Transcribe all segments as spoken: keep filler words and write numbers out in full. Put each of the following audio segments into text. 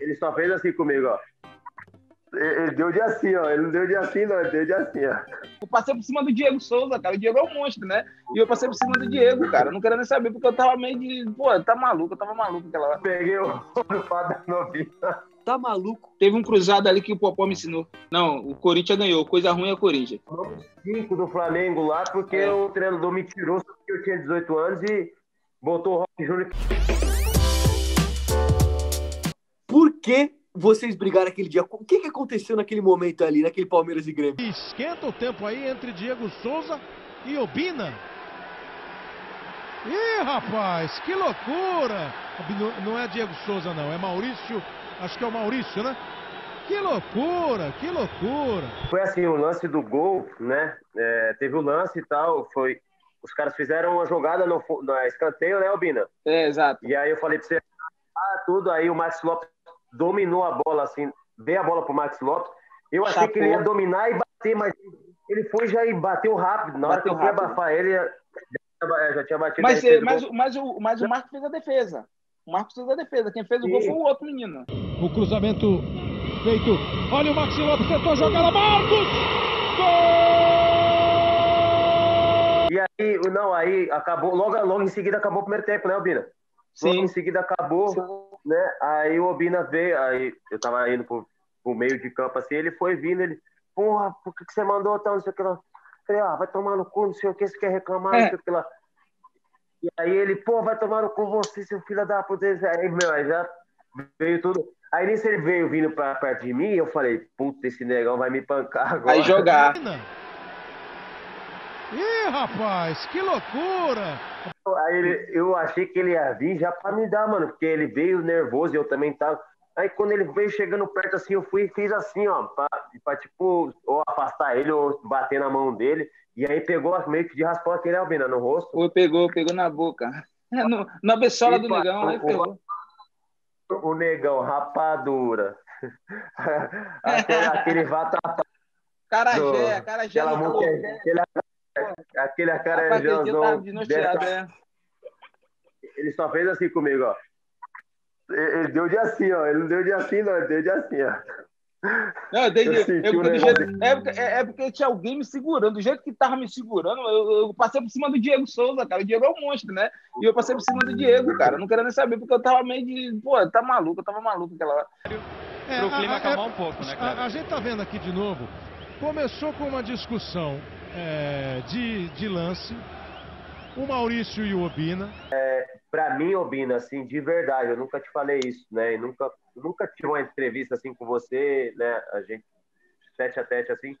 Ele só fez assim comigo, ó. Ele deu de assim, ó. Ele não deu de assim, não. Ele deu de assim, ó. Eu passei por cima do Diego Souza, cara. O Diego é um monstro, né? E eu passei por cima do Diego, cara. Eu não queria nem saber, porque eu tava meio de... Pô, tá maluco. Eu tava maluco aquela hora. Peguei o fato da novinha. Tá maluco? Teve um cruzado ali que o Popó me ensinou. Não, o Corinthians ganhou. Coisa ruim é o Corinthians. cinco do Flamengo lá, porque é. O treinador me tirou, porque eu tinha dezoito anos e botou o Roque Júnior. Por que vocês brigaram aquele dia? O que, que aconteceu naquele momento ali, naquele Palmeiras e Grêmio? Esquenta o tempo aí entre Diego Souza e Obina. Ih, rapaz, que loucura! Não é Diego Souza, não, é Maurício. Acho que é o Maurício, né? Que loucura, que loucura! Foi assim, o lance do gol, né? É, teve o lance e tal, foi... Os caras fizeram uma jogada no, no escanteio, né, Obina? É, exato. E aí eu falei pra você... Ah, tudo, aí o Max Lopes dominou a bola, assim, dei a bola pro Max Lopes, eu achei Chapou. que ele ia dominar e bater, mas ele foi já e bateu rápido, na hora bateu que eu fui abafar ele, já, já tinha batido. Mas, ele, mas, o, mas, o, mas o Marcos fez a defesa, o Marcos fez a defesa, quem fez o Sim. gol foi o outro menino. O cruzamento feito, olha o Max Lopes, tentou jogar a Marcos, gol! E aí, não, aí acabou, logo, logo em seguida acabou o primeiro tempo, né, Albina? Sim. Logo em seguida acabou, Sim. né? Aí o Obina veio, aí eu tava indo pro, pro meio de campo, assim, ele foi vindo, ele, porra, por que, que você mandou tal, não sei o que lá? Falei, ah, vai tomar no cu, não sei o que, você quer reclamar, é. não sei o que lá. E aí ele, pô, vai tomar no cu você, seu filho da puta. Aí, meu, aí já veio tudo. Aí nisso ele veio vindo pra perto de mim, eu falei, puta, esse negão vai me pancar agora. Vai jogar. Ih, rapaz, que loucura! Aí ele, eu achei que ele ia vir já pra me dar, mano, porque ele veio nervoso e eu também tava. Aí quando ele veio chegando perto assim, eu fui e fiz assim, ó, pra, pra tipo, ou afastar ele ou bater na mão dele. E aí pegou meio que de raspão aquele Albina no rosto. Pô, pegou, pegou na boca. No, na beçola do negão, aí pegou. O negão, rapadura. aquele aquele vatatá. Carajé, carajé. Aquele acarajãozão dessa... Ele só fez assim comigo, ó. Ele deu de assim, ó. Ele não deu de assim, não. Ele deu de assim, ó. Não, eu dei de... eu eu, um do jeito... é, porque, é, é porque tinha alguém me segurando. Do jeito que tava me segurando, eu, eu passei por cima do Diego Souza, cara. O Diego é um monstro, né? E eu passei por cima do Diego, cara. Eu não queria nem saber, porque eu tava meio de... Pô, tá maluco. Eu tava maluco aquela hora. É, Pro clima a, acalmar é, um pouco, né, cara? A, a gente tá vendo aqui de novo. Começou com uma discussão... É, de, de lance, o Maurício e o Obina. É, pra mim, Obina, assim, de verdade, eu nunca te falei isso, né? E nunca, nunca tive uma entrevista assim com você, né? A gente, tete a tete, assim.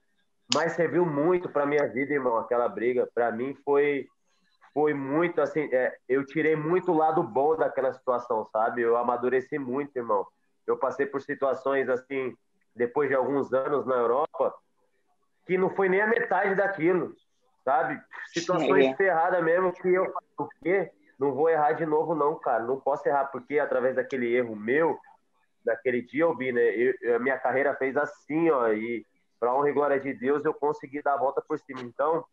Mas serviu muito pra minha vida, irmão, aquela briga. Pra mim foi, foi muito, assim, é, eu tirei muito o lado bom daquela situação, sabe? Eu amadureci muito, irmão. Eu passei por situações, assim, depois de alguns anos na Europa, que não foi nem a metade daquilo, sabe? Situações é. ferradas mesmo, que eu falei, por quê? Não vou errar de novo não, cara. Não posso errar, porque através daquele erro meu, daquele dia, eu vi, né? Eu, a minha carreira fez assim, ó, e pra honra e glória de Deus, eu consegui dar a volta por cima. Então,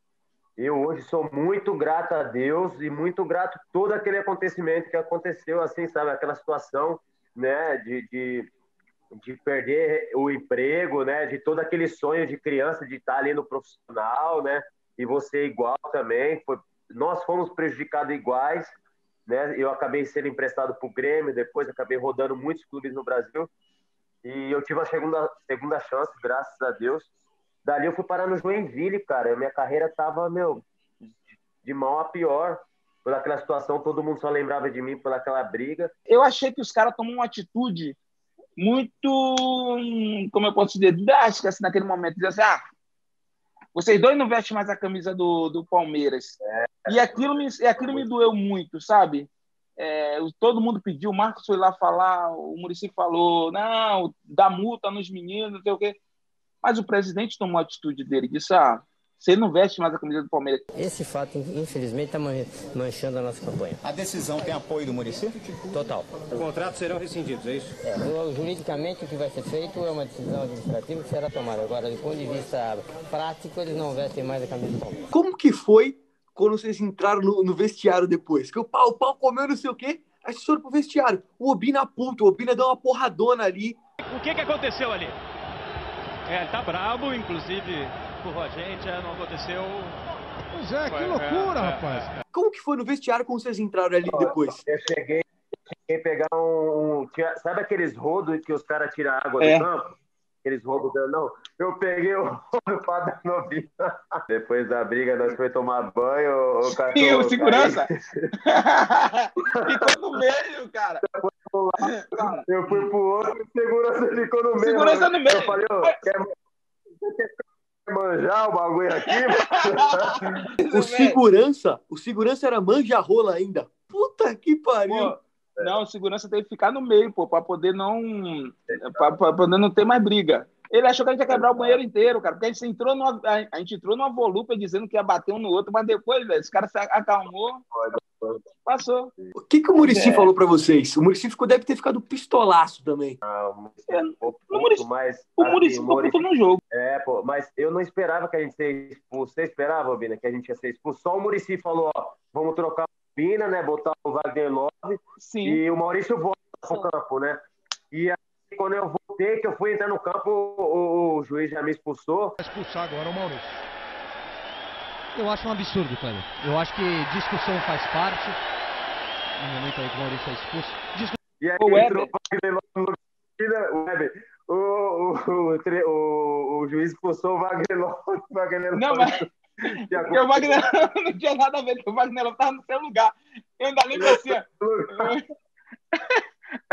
eu hoje sou muito grato a Deus e muito grato a todo aquele acontecimento que aconteceu, assim, sabe? Aquela situação, né, de... de de perder o emprego, né? De todo aquele sonho de criança de estar ali no profissional, né? E você igual também. Foi... Nós fomos prejudicados iguais, né? Eu acabei sendo emprestado para o Grêmio, depois acabei rodando muitos clubes no Brasil. E eu tive a segunda, segunda chance, graças a Deus. Dali eu fui parar no Joinville, cara. Minha carreira tava, meu, de mal a pior. Por aquela situação, todo mundo só lembrava de mim por aquela briga. Eu achei que os caras tomaram uma atitude... muito, como eu posso dizer, drástica, assim, naquele momento, dizer assim, ah, vocês dois não vestem mais a camisa do, do Palmeiras. É. E aquilo me, aquilo me doeu muito, sabe? É, todo mundo pediu, o Marcos foi lá falar, o Muricy falou, não, dá multa nos meninos, não sei o quê. Mas o presidente tomou a atitude dele, disse, ah, você não veste mais a camisa do Palmeiras. Esse fato, infelizmente, está manchando a nossa campanha. A decisão tem apoio do Muricy? Total. Os contratos serão rescindidos, é isso? É, juridicamente, o que vai ser feito é uma decisão administrativa que será tomada. Agora, do ponto de vista prático, eles não vestem mais a camisa do Palmeiras. Como que foi quando vocês entraram no, no vestiário depois? Que o pau, o pau comeu não sei o quê, Aí vocês foram pro vestiário. O Obina aponta, o Obina deu uma porradona ali. O que que aconteceu ali? É, ele tá brabo, inclusive, por a gente, é, não aconteceu... Pois é, que loucura, é, rapaz. É, é. Como que foi no vestiário quando vocês entraram ali depois? Eu cheguei, cheguei a pegar um... Sabe aqueles rodos que os caras tiram água é. do campo? Aqueles rodos, não. Eu peguei o rodo pra dar novinho. Depois da briga, nós foi tomar banho, o cara... E o segurança? Ficou no meio, cara. Eu fui pro outro e o segurança ficou no meio. Segurança no meio. Eu falei, ô, quer... manjar o bagulho aqui? O segurança, o segurança era manja-rola ainda. Puta que pariu. Pô, não, o segurança teve que ficar no meio, pô, pra poder não... Pra, pra poder não ter mais briga. Ele achou que a gente ia quebrar o banheiro inteiro, cara, porque a gente entrou numa, a gente entrou numa volúpia dizendo que ia bater um no outro, mas depois, velho, esse cara se acalmou, passou. O que que o Muricy é. falou pra vocês? O Muricy ficou, deve ter ficado pistolaço também. Ah, o Muricy é, ficou puto, mas... O Muricy ficou puto no jogo. É, pô, mas eu não esperava que a gente seja expulso. Você esperava, Obina, que a gente ia ser expulso? Só o Muricy falou, ó, vamos trocar o Obina, né, botar o Wagner Lopes. Sim. E o Maurício volta pro campo, né? E aí, quando eu voltei, que eu fui entrar no campo, o, o juiz já me expulsou. Vai expulsar agora o Maurício. Eu acho um absurdo, Cléber. Eu acho que discussão faz parte. No momento aí que o Maurício é expulso. Discuss... E aí o entrou o Web. O, o, o, o, o, o juiz expulsou o Wagner Lopes. Não, mas... Porque o Wagner não tinha nada a ver, o Wagner Lopes estava no seu lugar. Eu ainda lembro assim, eu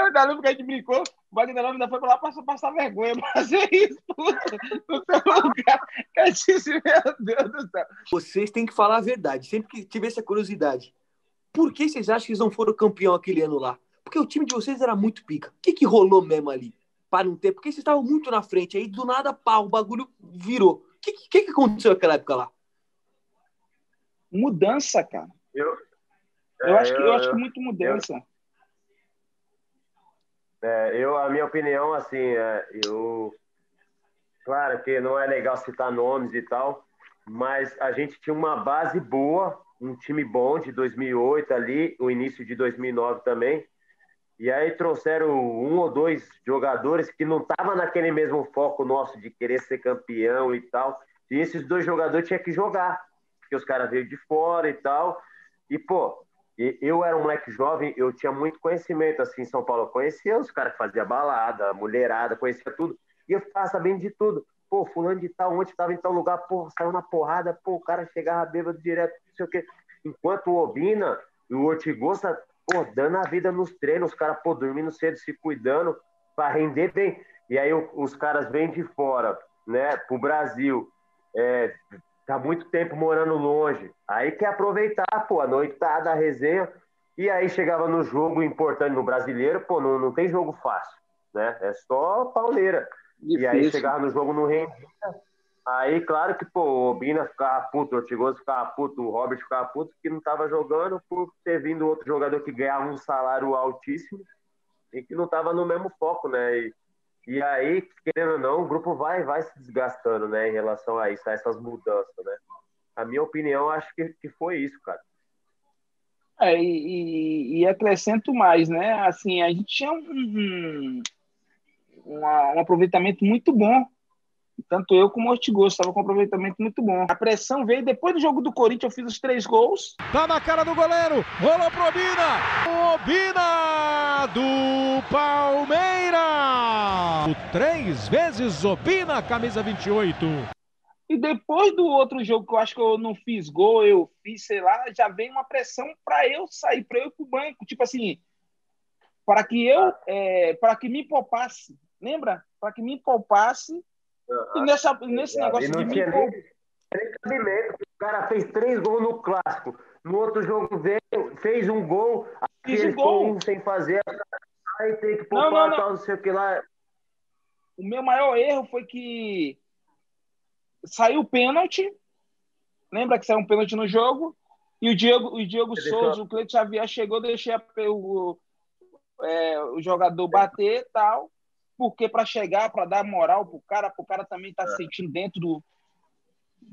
ainda lembro que a gente brincou, o Wagner Lopes ainda foi pra lá passar, passar vergonha, fazer isso no seu lugar. Eu disse, meu Deus do céu. Vocês têm que falar a verdade, sempre que tiver essa curiosidade. Por que vocês acham que eles não foram campeão aquele ano lá? Porque o time de vocês era muito pica. O que que rolou mesmo ali? Para não ter, porque vocês estavam muito na frente, aí do nada, pá, o bagulho virou. O que, que, que aconteceu naquela época lá? Mudança, cara. Eu, eu, é, acho, que, eu, eu acho que muito mudança. Eu, é, eu, a minha opinião, assim, é, eu... Claro que não é legal citar nomes e tal, mas a gente tinha uma base boa, um time bom de dois mil e oito ali, o início de dois mil e nove também. E aí trouxeram um ou dois jogadores que não estavam naquele mesmo foco nosso de querer ser campeão e tal. E esses dois jogadores tinham que jogar, porque os caras veio de fora e tal. E, pô, eu era um moleque jovem, eu tinha muito conhecimento, assim, em São Paulo. Eu conhecia os caras que faziam balada, mulherada, conhecia tudo. E eu ficava sabendo de tudo. Pô, fulano de tal, onde estava em tal lugar, pô, saiu na porrada, pô, o cara chegava bêbado direto, não sei o quê. Enquanto o Obina e o Ortigosa... Pô, dando a vida nos treinos, os caras, pô, dormindo cedo, se cuidando para render bem. E aí o, os caras vêm de fora, né, pro Brasil. É, tá muito tempo morando longe. Aí quer aproveitar, pô, a noitada, a resenha. E aí chegava no jogo importante no Brasileiro, pô, não, não tem jogo fácil, né? É só pauleira. Difícil. E aí chegava no jogo, não rendia. Aí, claro que, pô, o Obina ficava puto, o Ortigosa ficava puto, o Robert ficava puto, que não tava jogando por ter vindo outro jogador que ganhava um salário altíssimo e que não tava no mesmo foco, né? E, e aí, querendo ou não, o grupo vai, vai se desgastando, né, em relação a isso, a essas mudanças, né? A minha opinião, acho que, que foi isso, cara. É, e, e acrescento mais, né? Assim, a gente tinha um, um, um aproveitamento muito bom. Tanto eu como o Ortigosa, estava com um aproveitamento muito bom. A pressão veio depois do jogo do Corinthians, eu fiz os três gols. Tá na cara do goleiro, rolou pro Obina. Obina do Palmeiras. Três vezes Obina, camisa vinte e oito. E depois do outro jogo, que eu acho que eu não fiz gol, eu fiz, sei lá, já veio uma pressão para eu sair, para eu ir pro banco. Tipo assim, para que eu, é, para que me poupasse. Lembra? Para que me poupasse. E nessa, nesse negócio não de tinha mim, nem, nem cabimento. O cara fez três gols no clássico. No outro jogo veio, fez um gol, fez um gol um sem fazer. Aí tem que poupar, não, não, não. Tal, não sei o que lá. O meu maior erro foi que saiu o pênalti. Lembra que saiu um pênalti no jogo? E o Diego, o Diego Souza, o Cleiton Xavier chegou, deixei a, o, é, o jogador bater e tal. Porque para chegar, para dar moral pro cara, pro cara também tá é. sentindo dentro do...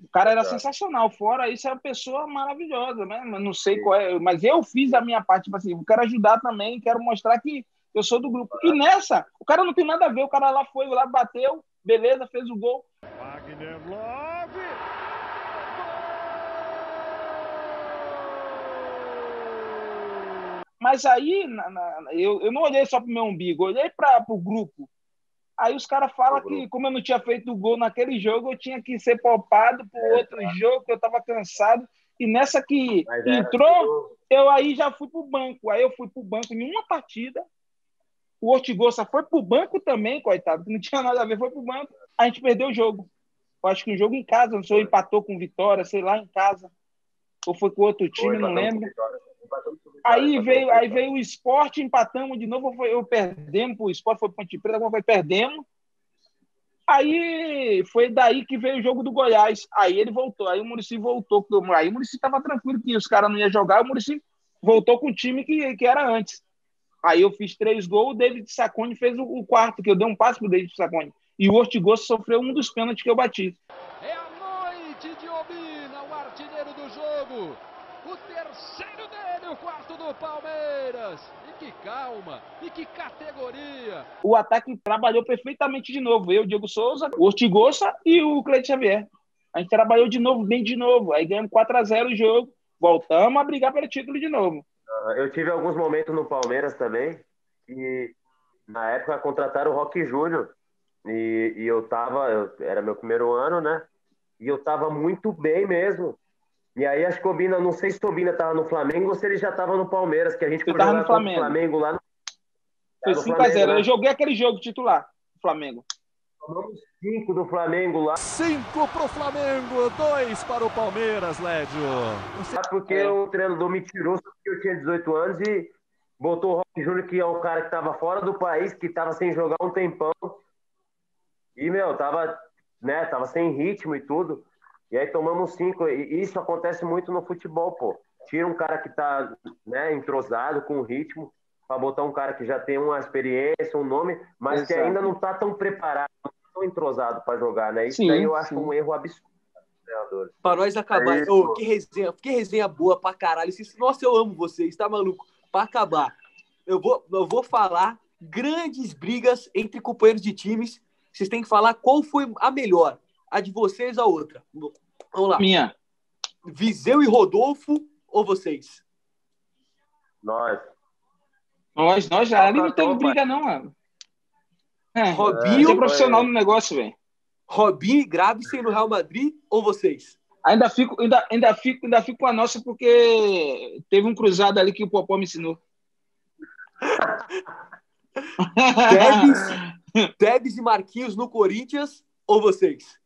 O cara era sensacional. Fora isso, é uma pessoa maravilhosa, né? Não sei qual é. Mas eu fiz a minha parte, tipo assim, eu quero ajudar também, quero mostrar que eu sou do grupo. E nessa, o cara não tem nada a ver. O cara lá foi, lá bateu, beleza, fez o gol. Wagner Lopes! Mas aí, na, na, eu, eu não olhei só pro meu umbigo, eu olhei para o grupo. Aí os caras falam que, como eu não tinha feito o gol naquele jogo, eu tinha que ser poupado para é, outro tá. jogo, que eu estava cansado. E nessa que Mas entrou, era... eu aí já fui para o banco. Aí eu fui para o banco em uma partida. O Ortigosa foi para o banco também, coitado, que não tinha nada a ver, foi para o banco. A gente perdeu o jogo. Eu acho que um jogo em casa, não sei, empatou com Vitória, sei lá, em casa. Ou foi com outro time, foi, não lembro. Aí veio, aí veio o Sport, empatamos de novo, foi, eu perdemos, o Sport foi Ponte Preta, agora foi perdemos. Aí foi daí que veio o jogo do Goiás. Aí ele voltou, aí o Muricy voltou. Aí o Muricy estava tranquilo que os caras não iam jogar, o Muricy voltou com o time que, que era antes. Aí eu fiz três gols, o David Saconi fez o, o quarto, que eu dei um passe pro David Saconi. E o Ortigosa sofreu um dos pênaltis que eu bati. É a noite de Obina, o artilheiro do jogo. O terceiro dele, o quarto do Palmeiras. E que calma, e que categoria. O ataque trabalhou perfeitamente de novo. Eu, Diego Souza, o Ortigosa e o Cléber Xavier. A gente trabalhou de novo, bem de novo. Aí ganhamos quatro a zero o jogo. Voltamos a brigar pelo título de novo. Eu tive alguns momentos no Palmeiras também. E na época contrataram o Roque Júnior. E, e eu tava, eu, era meu primeiro ano, né? E eu tava muito bem mesmo. E aí acho que o Obina, não sei se o Obina tava no Flamengo ou se ele já tava no Palmeiras, que a gente foi jogar no Flamengo. Flamengo lá no... Foi cinco a zero, né? Eu joguei aquele jogo titular do Flamengo. Tomamos cinco do Flamengo lá. cinco pro Flamengo, dois para o Palmeiras, Lédio. Você... Porque é. o treinador me tirou, porque eu tinha dezoito anos e botou o Roque Júnior, que é um cara que tava fora do país, que tava sem jogar um tempão. E, meu, tava, né, tava sem ritmo e tudo. E aí tomamos cinco. E isso acontece muito no futebol, pô. Tira um cara que tá, né, entrosado, com ritmo, pra botar um cara que já tem uma experiência, um nome, mas Exato. que ainda não tá tão preparado, não tá tão entrosado pra jogar, né? Isso sim, aí eu acho sim. um erro absurdo. Né, pra nós acabar. É oh, que, resenha, que resenha boa pra caralho. Nossa, eu amo vocês, tá maluco? Pra acabar, eu vou, eu vou falar grandes brigas entre companheiros de times. Vocês têm que falar qual foi a melhor, a de vocês ou a outra. Vamos lá. Minha. Viseu e Rodolfo ou vocês? Nós. Nós, nós já. Ali não teve briga, não, mano. É, Robinho. É, profissional no negócio, velho. Robinho e Graves sendo no Real Madrid ou vocês? Ainda fico, ainda, ainda, fico, ainda fico com a nossa, porque teve um cruzado ali que o Popó me ensinou. Tebes. Tebes e Marquinhos no Corinthians ou vocês?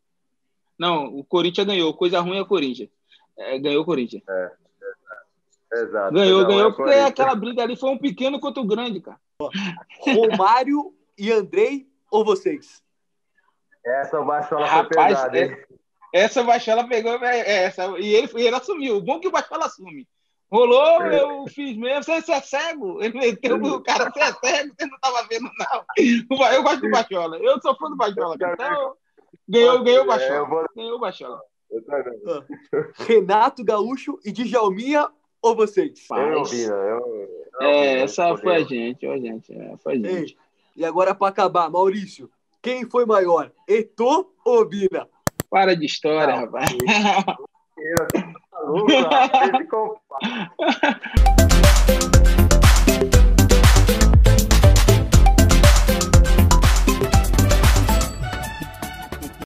Não, o Corinthians ganhou. Coisa ruim é o Corinthians. É, ganhou o Corinthians. É, é, é, exato. Ganhou, ganhou, é porque aquela briga ali foi um pequeno contra o grande, cara. Romário e Andrei ou vocês? Essa o Paixola foi pesada, hein? Essa o Paixola pegou, essa, e ele, ele assumiu. O bom que o Paixola assume. Rolou, eu fiz mesmo. Você, você é cego? Ele meteu o cara, você é cego, você não estava vendo, não. Eu gosto do Paixola. Eu sou fã do Paixola. Então, ganhou, ganhou o Paixola. Vou... Ganhou o Paixola. Ah. Renato Gaúcho e Djalminha ou vocês? Eu vi, eu, eu, eu, é, essa foi a gente, ó, gente. É, foi a gente. Ei, e agora, para acabar, Maurício, quem foi maior, Eto'o ou Bina? Para de história, não, rapaz. Eu, eu, eu, eu, eu, eu, eu, eu,